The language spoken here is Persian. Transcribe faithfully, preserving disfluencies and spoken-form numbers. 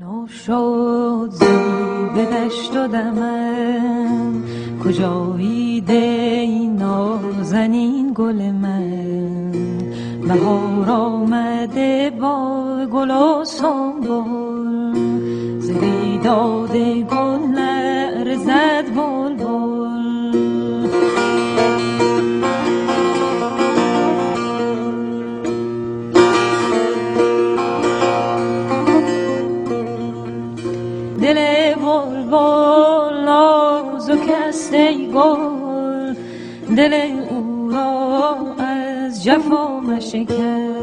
نوشادی به دشت و دمن کجایی دی نازنین گل من بهار آمده با گل و سنبل ز بیداد گل لرزد بلبل دل بلبل نازک است ای گل دل او را از جفا مشکست